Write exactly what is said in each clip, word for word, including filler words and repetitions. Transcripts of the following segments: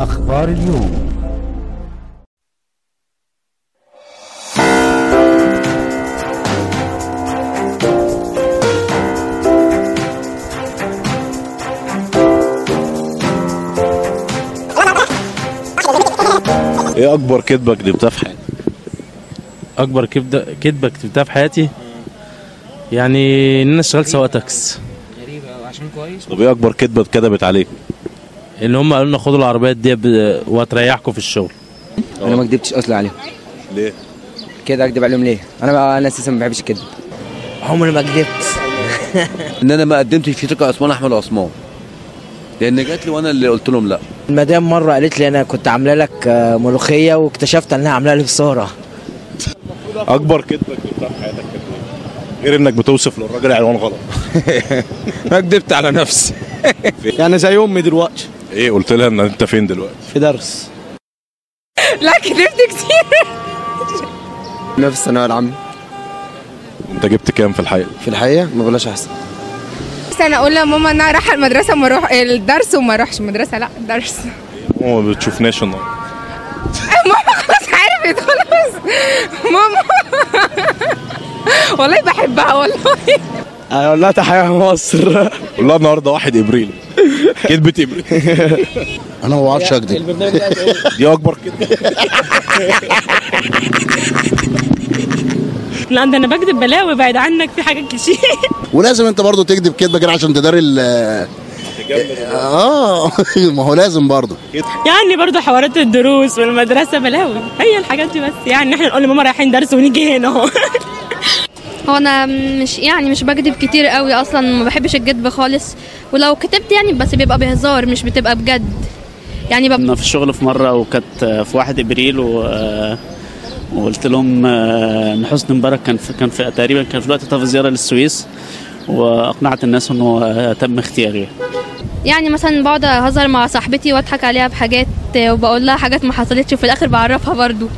أخبار اليوم. ايه أكبر كذبة كذبتها في حياتك؟ أكبر كذبة كذبة كذبتها في حياتي؟ يعني إن أنا اشتغلت سواق تاكس. غريبة أوي عشان كويس. طب ايه أكبر كذبة اتكذبت عليك؟ اللي هم قالوا لنا خدوا العربيات دي وهتريحكم في الشغل. أوه. أنا ما كدبتش أصلا عليهم. ليه؟ كده أكدب عليهم ليه؟ أنا ما أنا أساسا ما بحبش الكذب. عمري ما كدبت. إن أنا ما قدمتش في شركة عثمان أحمد عثمان. لأن جات لي وأنا اللي قلت لهم لأ. المدام مرة قالت لي أنا كنت عاملة لك ملوخية واكتشفت إنها عاملة لي بصارة. أكبر كدبة كدبتها في حياتك كانت إيه؟ غير إنك بتوصف للراجل عنوان غلط. أنا كدبت على نفسي. يعني زي أمي دلوقتي. ايه قلت لها ان انت فين دلوقتي؟ في درس. لا كدبت كتير. انا في الثانويه العامه. انت جبت كام في الحقيقه؟ في الحقيقه ما بقولهاش احسن. بس انا اقول لماما ان انا رايحه المدرسه وما اروح الدرس وما اروحش المدرسه، لا درس. ماما ما بتشوفناش النهارده. ماما خلاص عرفت خلاص. ماما والله بحبها والله. انا والله تحيا مصر. والله النهارده واحد ابريل. كدبة ابريل. انا ما بعرفش اكدب. دي اكبر كدبة. لا ده انا بكدب بلاوي، بعيد عنك في حاجات كتير. ولازم انت برضه تكدب كدبة كده عشان تداري ال اه ما هو لازم برضه. يعني برضه حوارات الدروس والمدرسة بلاوي، هي الحاجات دي بس. يعني احنا نقول لماما رايحين درس ونيجي هنا اهو. هو انا مش يعني مش بكدب كتير قوي اصلا، ما بحبش الكدب خالص، ولو كتبت يعني بس بيبقى بهزار مش بتبقى بجد يعني. بب... كنا في الشغل في مره وكانت في واحد ابريل و... وقلت لهم ان حسني مبارك كان في... كان في تقريبا كان في الوقت طاف زياره للسويس، واقنعت الناس انه تم اختياري. يعني مثلا بقعد اهزر مع صاحبتي واضحك عليها بحاجات وبقول لها حاجات ما حصلتش، وفي الاخر بعرفها برضو.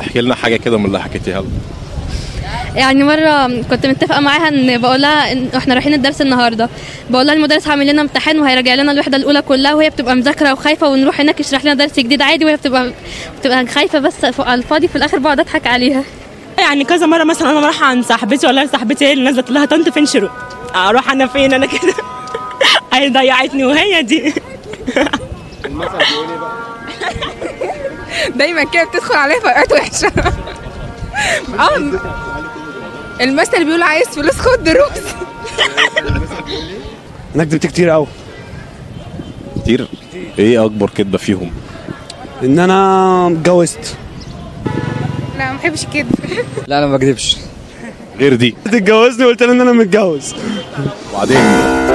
احكي لنا حاجه كده من اللي حكيتيها لنا. يعني مره كنت متفقه معاها ان بقول لها ان احنا رايحين الدرس النهارده، بقول لها المدرس هعمل لنا امتحان وهيراجع لنا الوحده الاولى كلها، وهي بتبقى مذاكره وخايفه، ونروح هناك يشرح لنا درس جديد عادي، وهي بتبقى بتبقى خايفه بس على الفاضي. في الاخر بقعد اضحك عليها. يعني كذا مره مثلا انا رايحه عند صاحبتي ولا صاحبتي هي اللي نزلت لها طنط فين شروق، اروح انا فين انا كده؟ هي ضيعتني وهي دي. المثل بيقول ايه بقى؟ دايما كده بتدخل عليها في اوقات وحشه. اه المثل بيقول عايز فلوس خد دروس. انا كدبت كتير قوي. كتير؟ ايه اكبر كدبه فيهم؟ ان انا اتجوزت. لا ما بحبش الكدب. لا انا ما بكدبش غير دي. اتجوزني وقلت لها ان انا متجوز. وبعدين